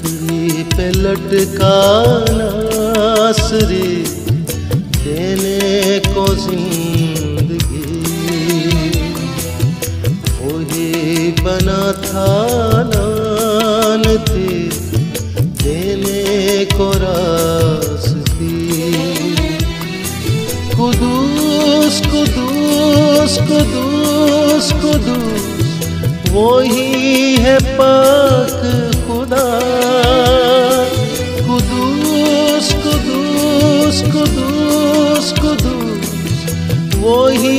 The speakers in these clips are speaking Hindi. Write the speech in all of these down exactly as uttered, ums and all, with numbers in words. लकड़ी पे लटका नासरी देने को जिंदगी, वही बना था नान थी देने को रास्ती। कुदूस कुदूस कुदूस कुदूस वही है पाक खुदा। कुदूस कुदूस कुदूस कुदूस वही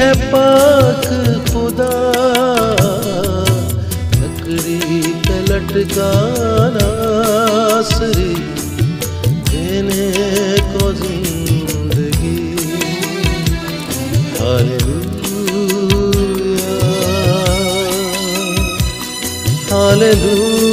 है पाक खुदा। लकड़ी पे लटका नासरी देने को जिंदगी। Hallelujah, Hallelujah, Hallelujah।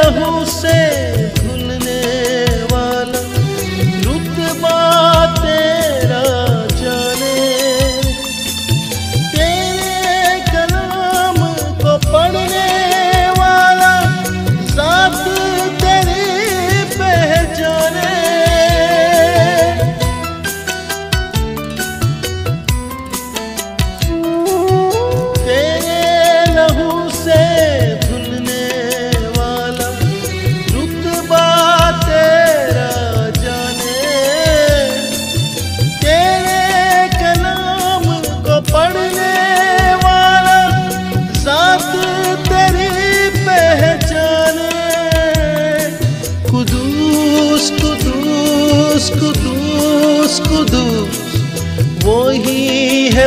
लहू से घुलने वाला रुतबा तेरा जाने, तेरे कलाम को पढ़ने वाला ज़ात तेरी पहचाने। तेरे लहू से कुदूस कुदूस वही है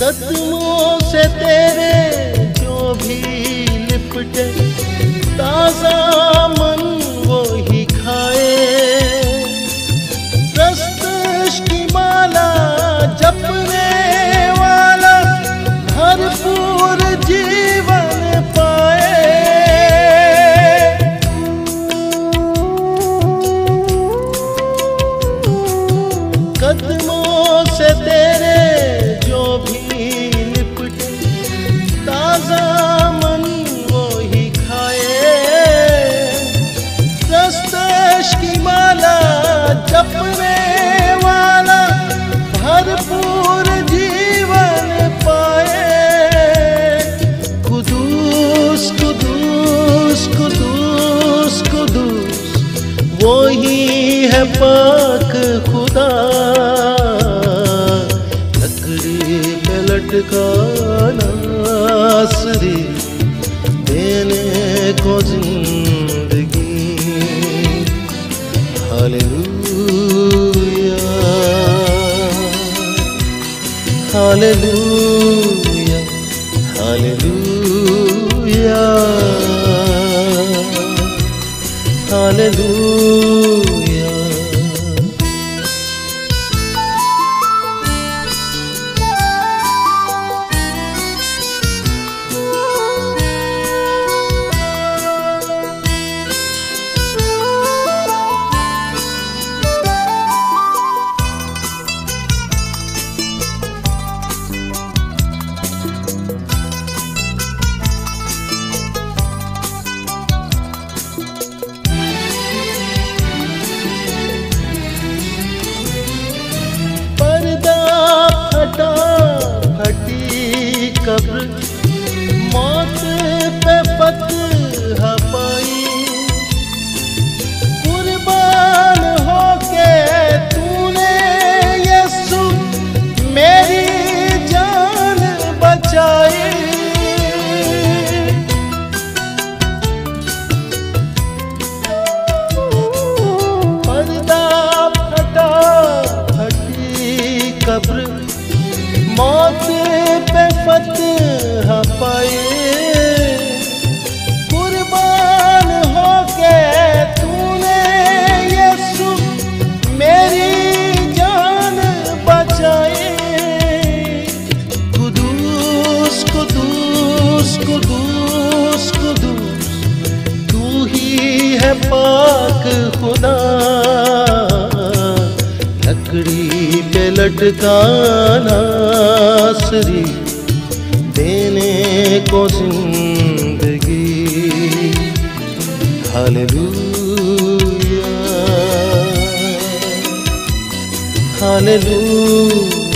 कदमों से तेरे जो भी लिपटे ताजा मन वो ही खाए। रस्तश की माला जपने वाला भरपूर जीवन पाए। कदमों से तेरे वही है पाक खुदा। लकड़ी पे लटका नासरी देने को जिंदगी। Hallelujah, hallelujah, hallelujah, hallelujah. कब मौत पे फतह पाई, कुर्बान होके तूने यसु मेरी जान बचाई। पर्दा फटा फटी कब्र मौत पे फतह पाई, कुर्बान होके तूने यसु मेरी जान बचाई। कुदूस कुदूस कुदूस कुदूस तू ही है पाक खुदा, लकड़ी पे लटका नासरी देने को जिंदगी। Hallelujah hallelujah.